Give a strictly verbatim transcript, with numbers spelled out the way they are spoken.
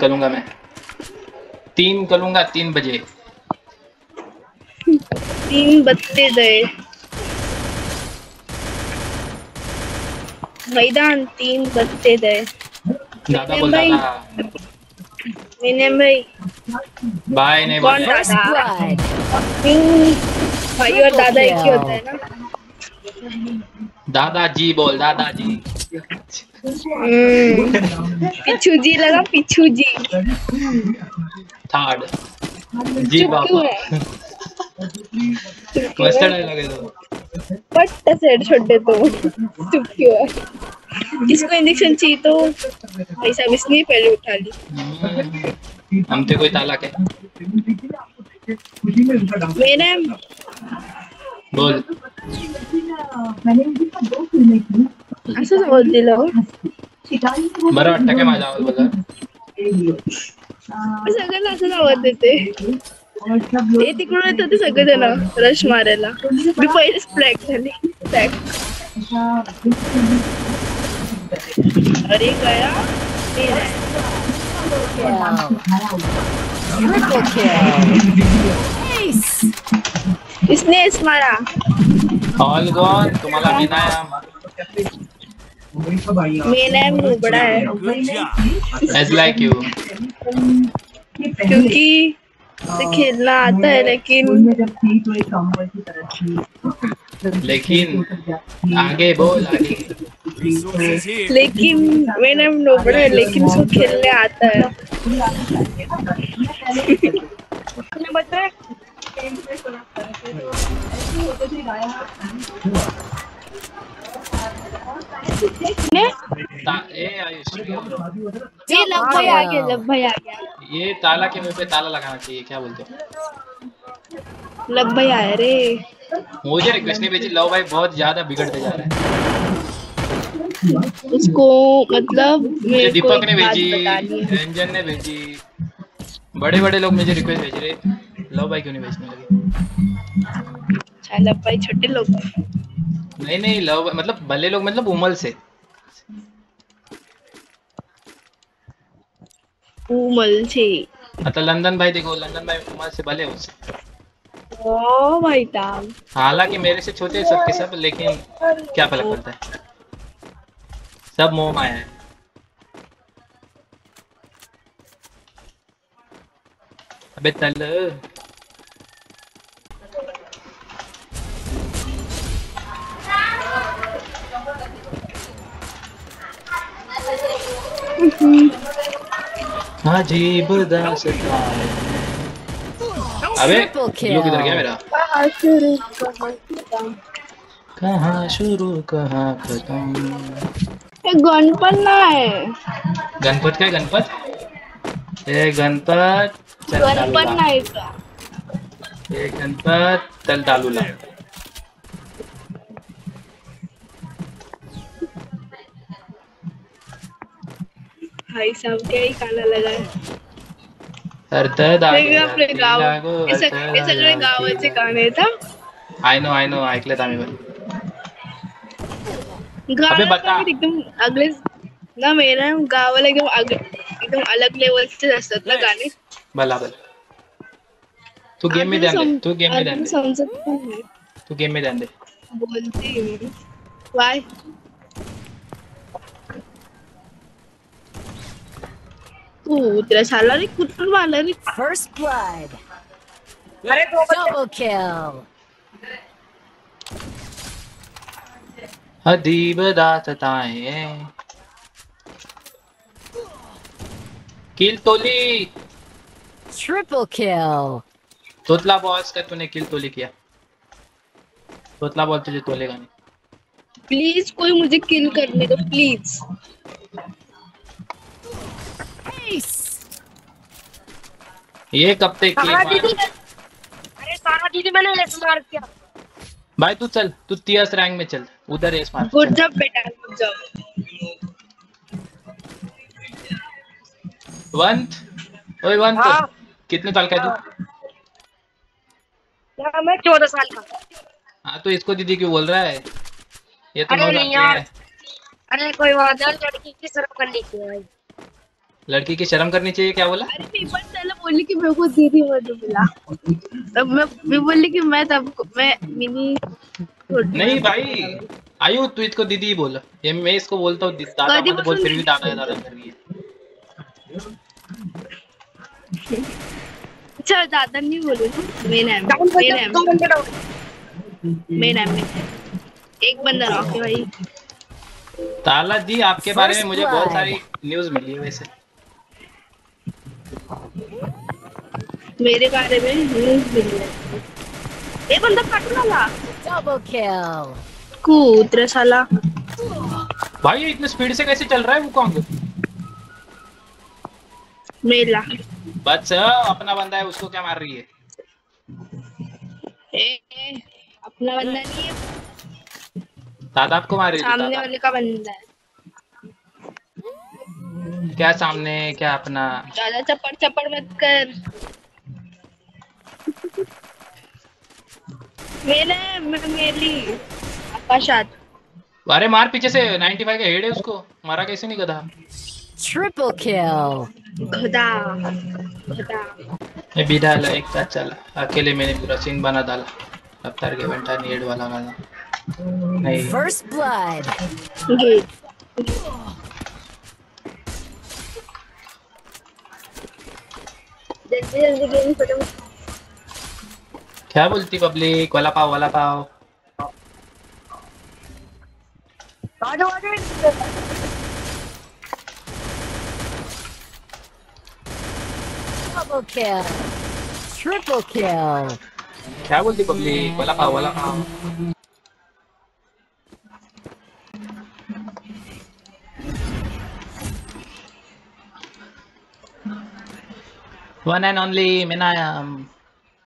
करूंगा मैं, तीन करूंगा तीन बजे, तीन बजते गए मैदान, तीन बजते गए। दादा बोल रहा था मैंने भाई भाई नहीं बोल रहा था, भाई और दादा एक ही होता है ना। दादाजी बोल, दादाजी पिछू जी लगा, पिछू जी थर्ड जी बाबा लगे तो पट्टा सेट छोड़ दे तो चुप क्यों है। जिसको इंजेक्शन चाहिए तो भाई साहब इसने पहले उठा ली। हम तो कोई तालाक है मेरे बोल, ऐसा समझ दिला बड़ा अटके मजा आवाज बोला सगळ्यांना असं आवाज देते ते तिकडून येत होते सगळेजण रश मारायला, मी पहिलेच फ्लॅग झाली फ्लॅग। अरे गया इसने इस मारा ऑल गॉन। तुम्हाला मेरा बड़ा है like you. क्योंकि खेलना आता है लेकिन लेकिन आगे बोल आगे। लेकिन मेरा नोबड़ा है लेकिन उसको खेलने आता है। ये लब भाई आ गया, लब भाई आ गया। ये ताला के मुंह पे ताला लगाना चाहिए, क्या बोलते हो? लब भाई आया रे, मुझे रिक्वेस्ट नहीं भेजी। लब भाई बहुत ज्यादा बिगड़ते जा रहे हैं, उसको मतलब मुझे दीपक ने भेजी, रंजन ने भेजी, बड़े बड़े लोग मुझे रिक्वेस्ट भेज रहे। लब भाई क्यों नहीं भेजने लगे? अच्छा लब भाई छोटे लोग नहीं नहीं लब मतलब भले लोग मतलब उमल से उमल से अच्छा लंदन भाई देखो, लंदन भाई उमल से भले हो से। ओ भाई साहब हालांकि मेरे से छोटे सबके सब, लेकिन क्या फर्क पड़ता है, सब मोह माया है। अबे चल अजीब दास्तां है। अबे ब्लू किधर गया मेरा? कहाँ शुरू कहाँ खत्म? ये गणपत ना है, गणपत का गणपत, ये गणपत गणपत नहीं था, ये गणपत तल डालूला। भाई साहब क्या ही खाना लगा है। आपले गाव हे सगळे गावाचे गाणे आहेत। आय नो आय नो ऐकलेत आम्ही पण। अबे बता एकदम अगलेच ना मेरा गावाला एकदम एकदम अलग लेवलचे असतात ना गाणे। भला भला तू गेम में ध्यान दे, तू गेम में ध्यान दे, तू गेम में ध्यान दे। बोलती हूं बाय तू तेरा साला रे कुत्ता वाला रे। फर्स्ट ब्लड, अरे दो डबल किल। अजीब दास्ताएं किल तोली, ट्रिपल किल। तोतला बॉस का तूने किल तोली किया, तोतला बॉस तुझे तोलेगा नहीं। प्लीज कोई मुझे किल करने दो प्लीज। ये कब तक? अरे सारा दीदी मैंने एस मार दिया। भाई तू चल, तू तीस रैंक में चल, उधर एस मार। गुड जॉब बेटा, गुड जॉब। वंत ओए वंत कितने साल का है तू? ना मैं चौदह साल का। हाँ तो इसको दीदी क्यों बोल रहा है? ये तो मजाक है। अरे कोई बात नहीं, लड़की की शर्म कर लीजिए भाई। लड़की की शर्म करनी चाहिए। क्या बोला? अरे पेपर चला बोली कि मेरे को दीदी मत बुला, तब मैं भी बोली कि मैं तब मैं मिनी नहीं भाई आयु तू इसको दीदी ही बोला, ये मैं इसको बोलता हूँ दादा मत बोल, फिर भी दादा दादा कर रही है। अच्छा दादा नहीं बोलो मेन है मेन है मेन है एक बंदा रखो भाई। ताला जी आपके बारे में मुझे बहुत सारी न्यूज़ मिली है, वैसे मेरे बारे में न्यूज़ मिली है। एक बंदा कटना डबल किल कूद साला। भाई ये इतने स्पीड से कैसे चल रहा है वो कौन? मेला बस अपना बंदा है, उसको क्या मार रही है? ए, ए, अपना बंदा नहीं है दादा, आपको मार रही है सामने वाले का बंदा है। क्या सामने क्या अपना दादा? चपड़ चपड़ मत कर। मेले मेली अपाशाद। अरे मार पीछे से, नाइंटी फाइव का हेड है उसको, मारा कैसे नहीं गधा? ट्रिपल किल गधा गधा। मैं भी डाला एक साथ चला, अकेले मैंने पूरा सीन बना डाला। रफ्तार के घंटा हेड वाला वाला नहीं। First blood. जल्दी जल्दी गेम खत्म। क्या बोलती पब्लिक? वाला पाव वाला पाव। आजा आजा। Double kill. Triple kill. क्या बोलती पब्लिक? वाला पाव वाला पाव। One and only Minayam.